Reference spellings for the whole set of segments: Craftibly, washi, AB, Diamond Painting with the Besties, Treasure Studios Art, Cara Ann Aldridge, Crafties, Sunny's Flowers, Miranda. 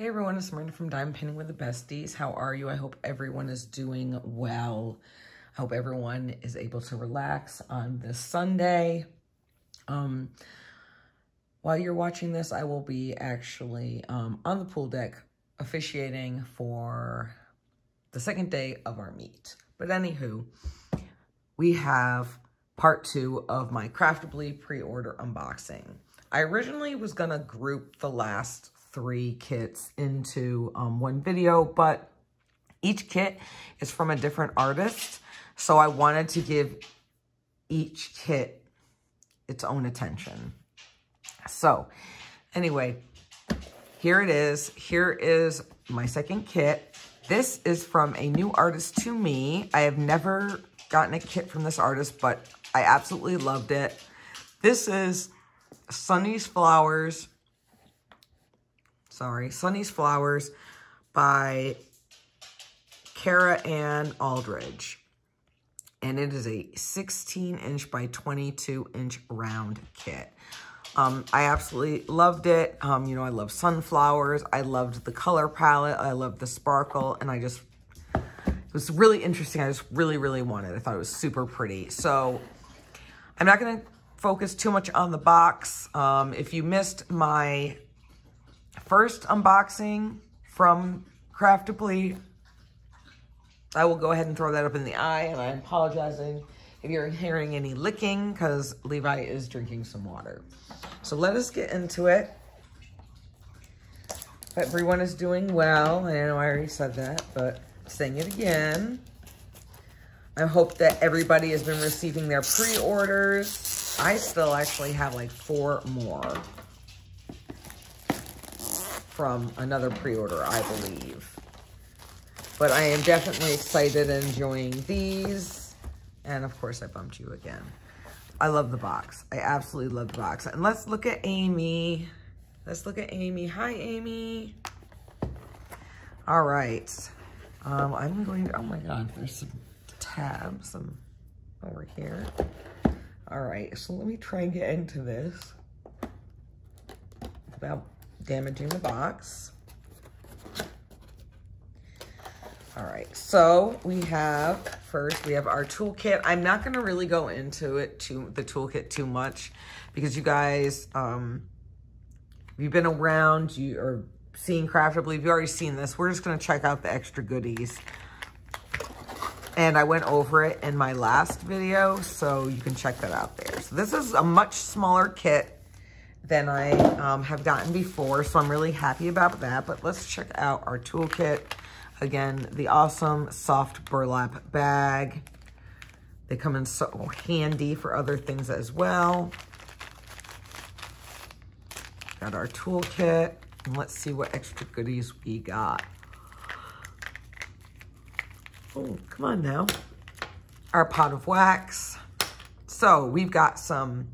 Hey everyone, it's Miranda from Diamond Painting with the Besties. How are you? I hope everyone is doing well. I hope everyone is able to relax on this Sunday. While you're watching this, I will be actually on the pool deck officiating for the second day of our meet. But anywho, we have part two of my Craftibly pre-order unboxing. I originally was gonna group the last three kits into one video, but each kit is from a different artist. So I wanted to give each kit its own attention. So anyway, here it is. Here is my second kit. This is from a new artist to me. I have never gotten a kit from this artist, but I absolutely loved it. This is Sunny's Flowers. Sunny's Flowers by Cara Ann Aldridge. And it is a 16-inch by 22-inch round kit. I absolutely loved it. You know, I love sunflowers. I loved the color palette. I loved the sparkle. And I just, it was really interesting. I just really wanted it. I thought it was super pretty. So I'm not going to focus too much on the box. If you missed my first unboxing from Craftibly, I will go ahead and throw that up in the eye, and I'm apologizing if you're hearing any licking because Levi is drinking some water. So let us get into it. Everyone is doing well. I know I already said that, but saying it again. I hope that everybody has been receiving their pre-orders. I still actually have like four more from another pre-order, I believe. But I am definitely excited and enjoying these. And of course I bumped you again. I love the box. I absolutely love the box. And let's look at Amy. Hi, Amy. All right. I'm going to, oh my God, there's some tabs, some over here. All right, so let me try and get into this without damaging the box. All right, so we have, first we have our toolkit. I'm not gonna really go into it, the toolkit too much, because you guys, if you've been around, you are seeing Craftibly, you've already seen this. We're just gonna check out the extra goodies. And I went over it in my last video, so you can check that out there. So this is a much smaller kit than I have gotten before, so I'm really happy about that. But let's check out our toolkit. Again, the awesome soft burlap bag. They come in so handy for other things as well. Got our toolkit, and let's see what extra goodies we got. Oh, come on now. Our pot of wax. So we've got some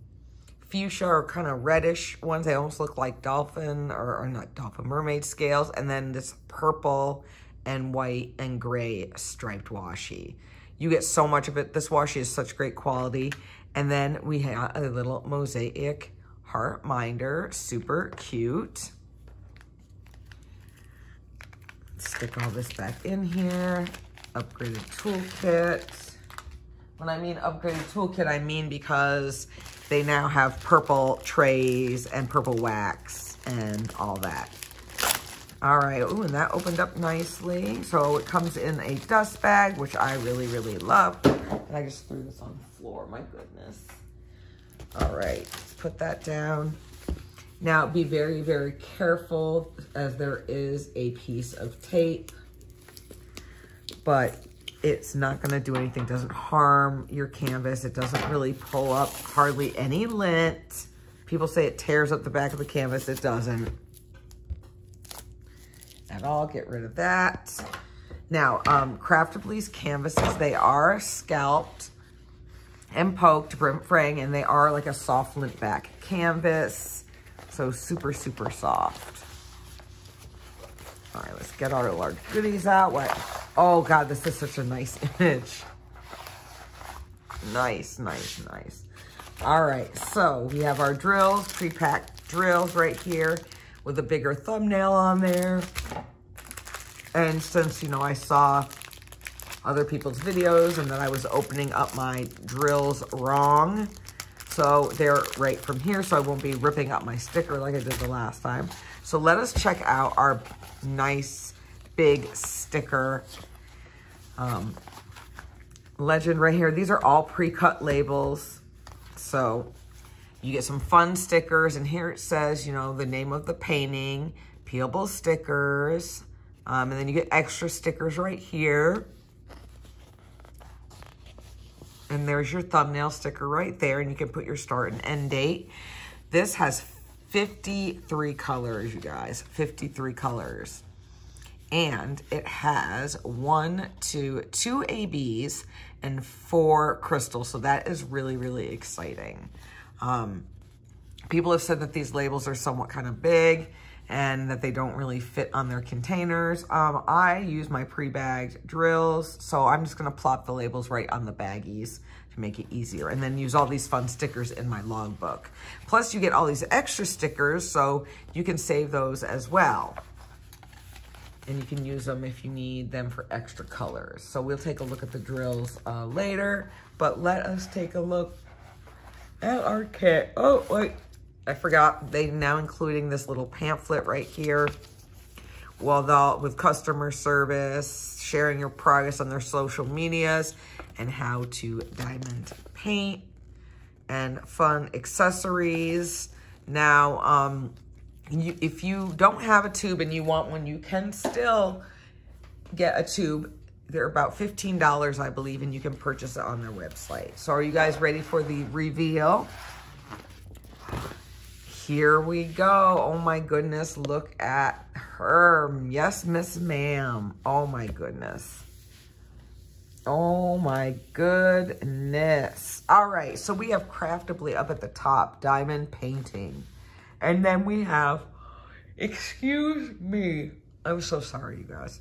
fuchsia or kind of reddish ones. They almost look like dolphin or not dolphin, mermaid scales. And then this purple and white and gray striped washi. You get so much of it. This washi is such great quality. And then we have a little mosaic heart minder, super cute. Stick all this back in here. Upgraded toolkit. When I mean upgraded toolkit, I mean because they now have purple trays and purple wax and all that. All right, ooh, and that opened up nicely. So it comes in a dust bag, which I really love. And I just threw this on the floor, my goodness. All right, let's put that down. Now be very careful, as there is a piece of tape, but it's not gonna do anything. It doesn't harm your canvas. It doesn't really pull up hardly any lint. People say it tears up the back of the canvas. It doesn't at all. Get rid of that. Now, Craftibly's canvases, they are scalped and poked, brim-fraying, and they are like a soft lint back canvas. So super soft. All right, let's get our large goodies out. What? Oh God, this is such a nice image. Nice. All right, so we have our drills, pre-packed drills right here. with a bigger thumbnail on there. And since, you know, I saw other people's videos and that I was opening up my drills wrong, so they're right from here, so I won't be ripping up my sticker like I did the last time. So let us check out our nice big sticker legend right here. These are all pre-cut labels, so you get some fun stickers. And here it says, you know, the name of the painting, peelable stickers, and then you get extra stickers right here. And there's your thumbnail sticker right there, and you can put your start and end date. This has 53 colors, you guys, 53 colors. And it has 1, 2, 2 ABs and 4 crystals. So that is really, really exciting. People have said that these labels are somewhat kind of big and that they don't really fit on their containers. I use my pre-bagged drills, so I'm just gonna plop the labels right on the baggies to make it easier, and then use all these fun stickers in my logbook. Plus you get all these extra stickers, so you can save those as well. And you can use them if you need them for extra colors. So we'll take a look at the drills later, but let us take a look at our kit. Oh, wait, I forgot. They're now including this little pamphlet right here. Well, with customer service, sharing your progress on their social medias, and how to diamond paint, and fun accessories. Now, if you don't have a tube and you want one, you can still get a tube. They're about $15, I believe, and you can purchase it on their website. So are you guys ready for the reveal? Here we go. Oh my goodness, look at her. Yes, Miss Ma'am. Oh my goodness. Oh my goodness. All right, so we have Craftibly up at the top, diamond painting. And then we have, excuse me, I'm so sorry, you guys.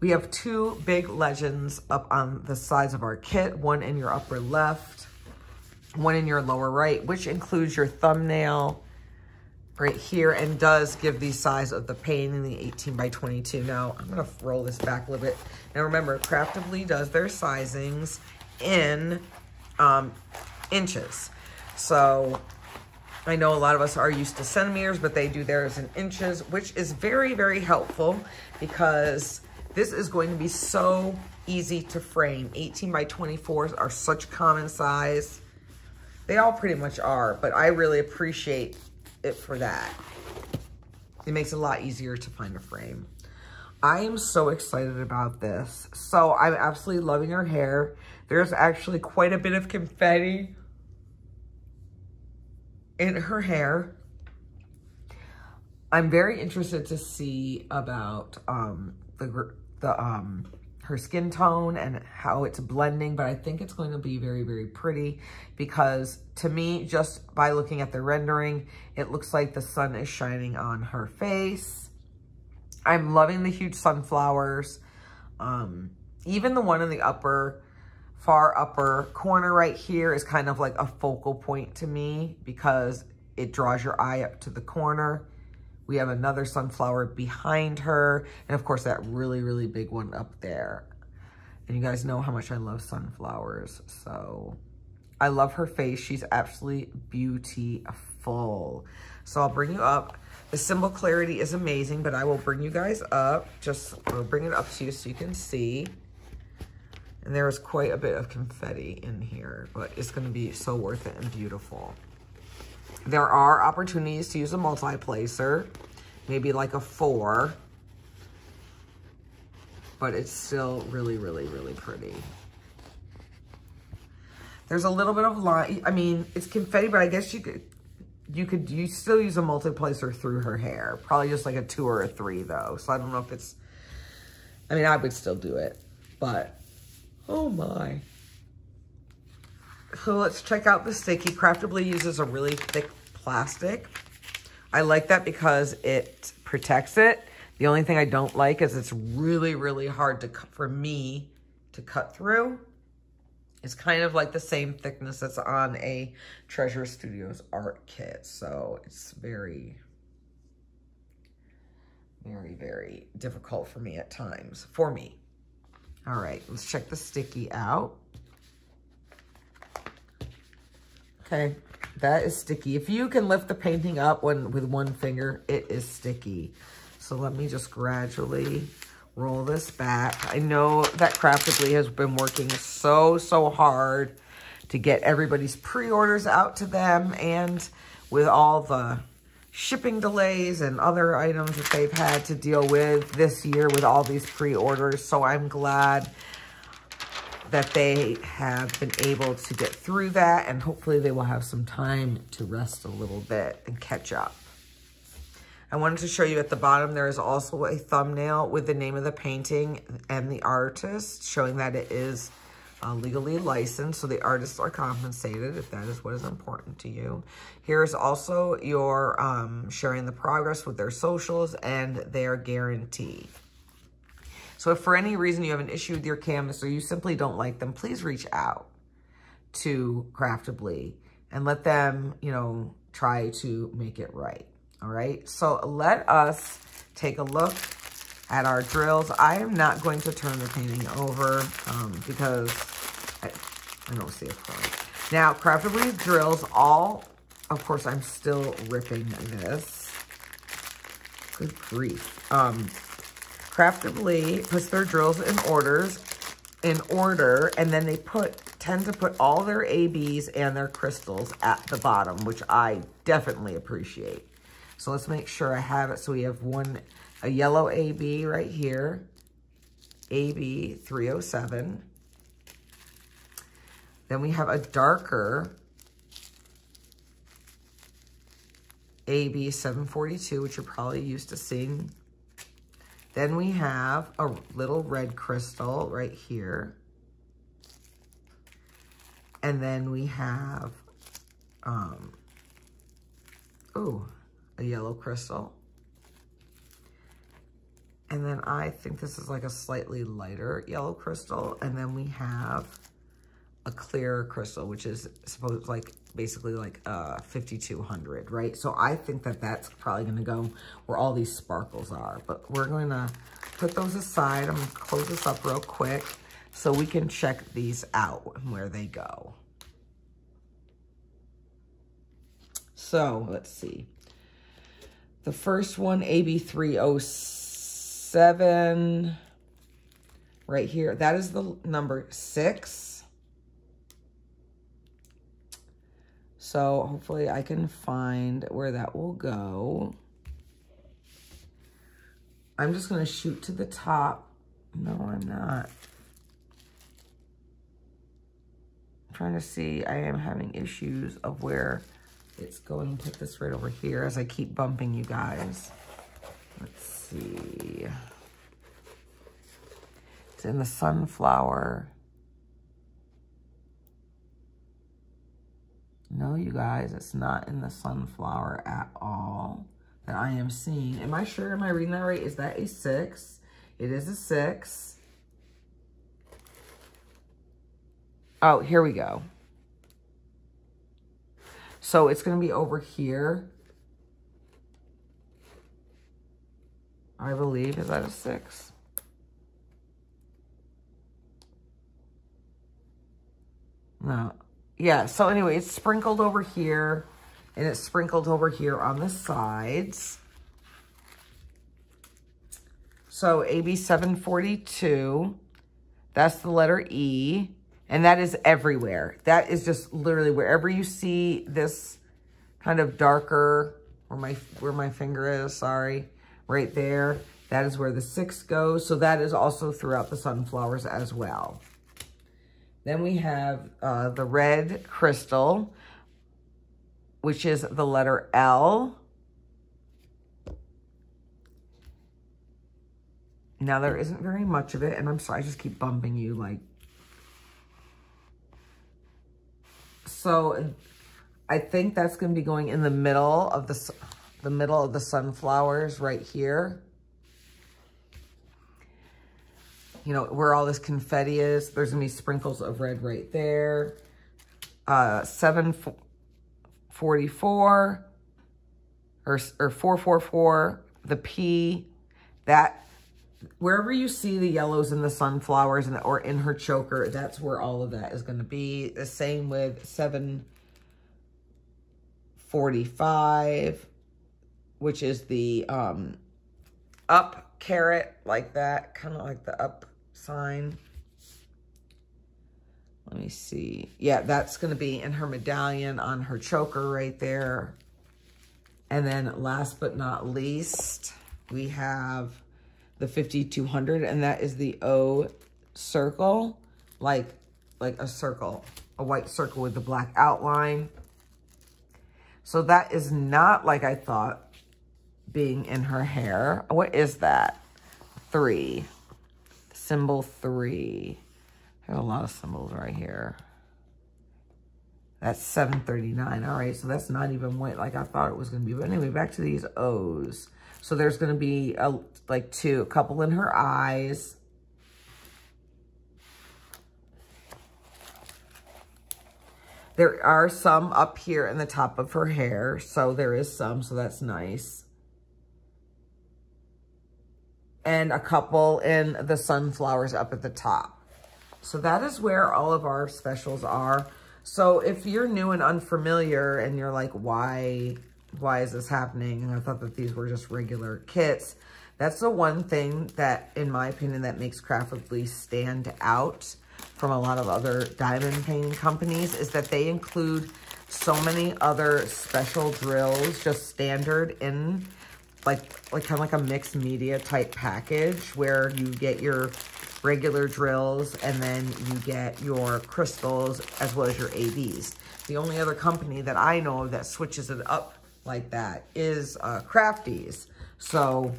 We have 2 big legends up on the sides of our kit, one in your upper left, one in your lower right, which includes your thumbnail right here and does give the size of the painting, the 18 by 22. Now, I'm gonna roll this back a little bit. Now remember, Craftibly does their sizings in inches. So, I know a lot of us are used to centimeters, but they do theirs in inches, which is very, very helpful because this is going to be so easy to frame. 18 by 24s are such common size. They all pretty much are, but I really appreciate it for that. It makes it a lot easier to find a frame. I am so excited about this. So I'm absolutely loving her hair. There's actually quite a bit of confetti in her hair. I'm very interested to see about her skin tone and how it's blending, but I think it's going to be very, very pretty because to me, just by looking at the rendering, it looks like the sun is shining on her face. I'm loving the huge sunflowers. Even the one in the far upper corner right here is kind of like a focal point to me because it draws your eye up to the corner. We have another sunflower behind her. And of course that really, really big one up there. And you guys know how much I love sunflowers. So I love her face. She's absolutely beautiful. So I'll bring you up. The symbol clarity is amazing, but I will bring you guys up. I'll bring it up to you so you can see. And there was quite a bit of confetti in here, but it's going to be so worth it and beautiful. There are opportunities to use a multi-placer, maybe like a 4, but it's still really, really, really pretty. There's a little bit of line. I mean, it's confetti, but I guess you still use a multi-placer through her hair. Probably just like a 2 or a 3 though. So I don't know if it's, I mean, I would still do it, but oh my. So let's check out the sticky. Craftibly uses a really thick plastic. I like that because it protects it. The only thing I don't like is it's really, really hard for me to cut through. It's kind of like the same thickness that's on a Treasure Studios Art kit. So it's very very, very difficult for me at times, for me. All right, let's check the sticky out. Okay, that is sticky. If you can lift the painting up with one finger, it is sticky. So let me just gradually roll this back. I know that Craftibly has been working so hard to get everybody's pre-orders out to them, and with all the shipping delays and other items that they've had to deal with this year with all these pre-orders. So I'm glad that they have been able to get through that, and hopefully they will have some time to rest a little bit and catch up. I wanted to show you at the bottom, there is also a thumbnail with the name of the painting and the artist, showing that it is legally licensed, so the artists are compensated if that is what is important to you. Here's also your sharing the progress with their socials and their guarantee. So if for any reason you have an issue with your canvas or you simply don't like them, please reach out to Craftibly and let them, you know, try to make it right. All right, so let us take a look at our drills. I am not going to turn the painting over because I don't see a point. Now, Craftibly drills all, of course, I'm still ripping this. Good grief. Craftibly puts their drills in order, and then they tend to put all their ABs and their crystals at the bottom, which I definitely appreciate. So let's make sure I have it. So we have a yellow AB right here, AB 307. Then we have a darker AB 742, which you're probably used to seeing. Then we have a little red crystal right here. And then we have, a yellow crystal. And then I think this is like a slightly lighter yellow crystal. And then we have a clear crystal, which is supposed like basically like 5200, right? So I think that that's probably gonna go where all these sparkles are, but we're gonna put those aside. I'm gonna close this up real quick so we can check these out and where they go. So let's see. The first one, AB 307, right here. That is the number 6. So hopefully I can find where that will go. I'm just gonna shoot to the top. No, I'm not. I'm trying to see, I am having issues of where it's going. Put this right over here as I keep bumping you guys. Let's see. It's in the sunflower. No, you guys, it's not in the sunflower at all that I am seeing. Am I sure? Am I reading that right? Is that a 6? It is a 6. Oh, here we go. So it's going to be over here, I believe. Is that a 6? No. Yeah, so anyway, it's sprinkled over here, and it's sprinkled over here on the sides. So AB 742, that's the letter E. And that is everywhere. That is just literally wherever you see this kind of darker, where my finger is, sorry, right there. That is where the 6 goes. So that is also throughout the sunflowers as well. Then we have the red crystal, which is the letter L. Now there isn't very much of it, and I'm sorry, I just keep bumping you like. So I think that's going to be going in the middle of the middle of the sunflowers right here. You know, where all this confetti is, there's going to be sprinkles of red right there. 744 or 444, the P, That, wherever you see the yellows and the sunflowers and or in her choker, that's where all of that is going to be. The same with 745, which is the up carrot, like that, kind of like the up sign. Let me see. Yeah, that's going to be in her medallion on her choker right there. And then last but not least, we have the 5200, and that is the O circle, like a circle, a white circle with the black outline. So that is not like I thought being in her hair. What is that? 3. Symbol 3. I have a lot of symbols right here. That's 739. All right, so that's not even what like I thought it was going to be. But anyway, back to these O's. So there's going to be a couple in her eyes. There are some up here in the top of her hair. So there is some, so that's nice. And a couple in the sunflowers up at the top. So that is where all of our specials are. So if you're new and unfamiliar and you're like, why is this happening? And I thought that these were just regular kits. That's the one thing that, in my opinion, that makes Craftibly stand out from a lot of other diamond painting companies is that they include so many other special drills, just standard in like kind of like a mixed media type package where you get your regular drills, and then you get your crystals as well as your AVs. The only other company that I know of that switches it up like that is Crafties. So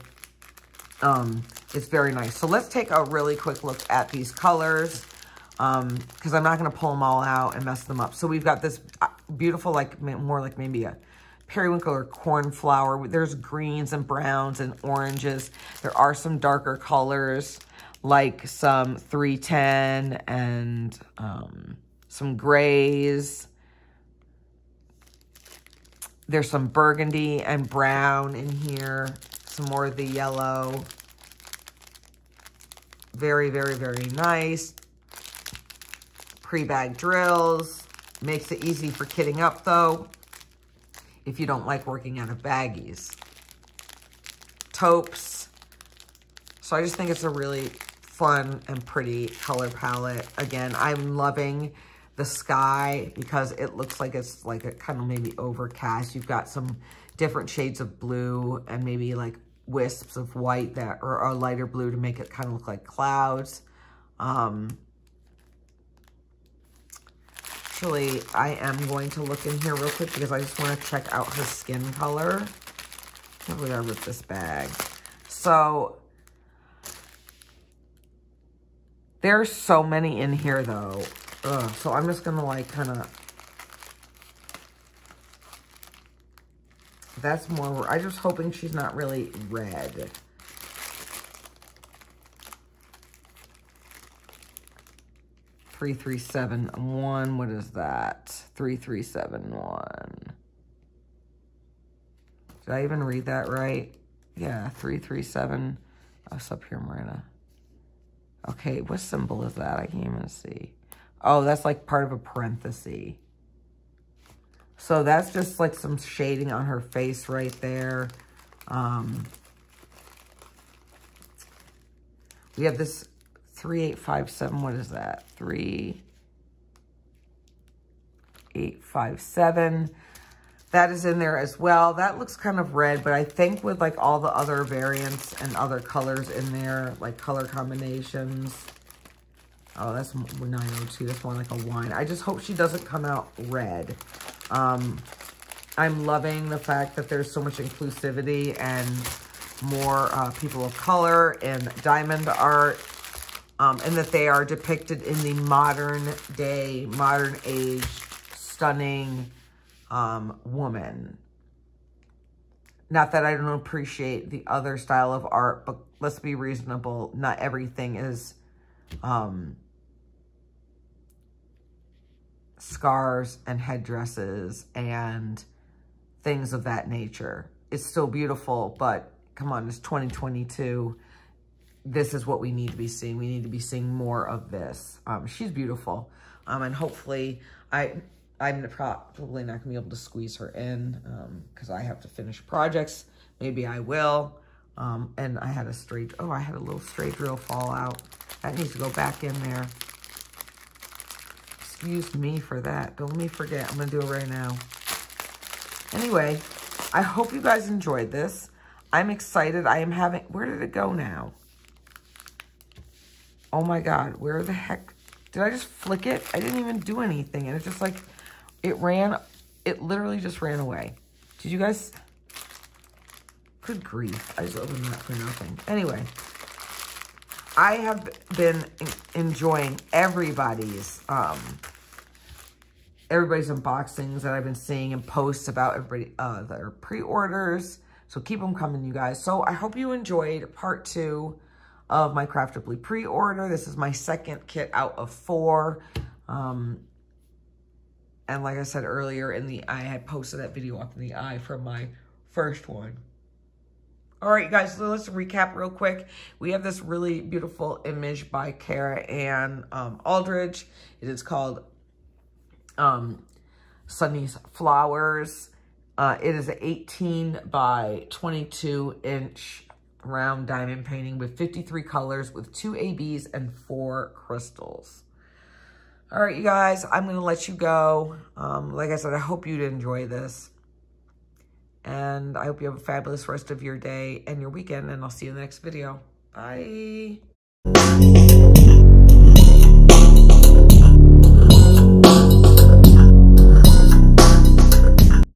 it's very nice. So let's take a really quick look at these colors because I'm not going to pull them all out and mess them up. So we've got this beautiful, like more like maybe a periwinkle or cornflower. There's greens and browns and oranges. There are some darker colors, like some 310 and some grays. There's some burgundy and brown in here. Some more of the yellow. Very, very, very nice. Pre-bag drills. Makes it easy for kitting up though, if you don't like working out of baggies. Taupes. So I just think it's a really fun and pretty color palette. Again, I'm loving the sky because it looks like it's like a kind of maybe overcast. You've got some different shades of blue and maybe like wisps of white that are a lighter blue to make it kind of look like clouds. Actually, I am going to look in here real quick because I just want to check out her skin color. Here we are with this bag. So there's so many in here though. Ugh, so I'm just going to like kind of, that's more, I'm just hoping she's not really red. Three, 3, 7, 1, what is that? 3, 3, 7, 1. Did I even read that right? Yeah, 3, 3, 7. Oh, it's up here, Marina. Okay, what symbol is that? I can't even see. Oh, that's like part of a parenthesis. So that's just like some shading on her face right there. We have this 3857. What is that? 3857. That is in there as well. That looks kind of red, but I think with like all the other variants and other colors in there, like color combinations. Oh, that's 902. That's more like a wine. I just hope she doesn't come out red. I'm loving the fact that there's so much inclusivity and more people of color and diamond art, and that they are depicted in the modern day, modern age, stunning woman. Not that I don't appreciate the other style of art, but let's be reasonable. Not everything is scarves and headdresses and things of that nature. It's still beautiful, but come on, it's 2022. This is what we need to be seeing. We need to be seeing more of this. She's beautiful. And hopefully, I'm probably not going to be able to squeeze her in because I have to finish projects. Maybe I will. And I had a stray, oh, I had a little stray drill fall out. That needs to go back in there. Excuse me for that. Don't let me forget. I'm going to do it right now. Anyway, I hope you guys enjoyed this. I'm excited. I am having, where did it go now? Oh my God, where the heck? Did I just flick it? I didn't even do anything. And it's just like, it ran, it literally just ran away. Did you guys, good grief. I just opened that for nothing. Anyway, I have been enjoying everybody's unboxings that I've been seeing and posts about everybody, their pre-orders. So keep them coming, you guys. So I hope you enjoyed part two of my Craftibly pre-order. This is my second kit out of four. And like I said earlier, I had posted that video up in the eye from my first one. All right, guys, so let's recap real quick. We have this really beautiful image by Cara Ann Aldridge. It is called Sunny's Flowers. It is an 18 by 22 inch round diamond painting with 53 colors with 2 ABs and 4 crystals. All right, you guys, I'm going to let you go. Like I said, I hope you'd enjoy this. And I hope you have a fabulous rest of your day and your weekend. And I'll see you in the next video. Bye.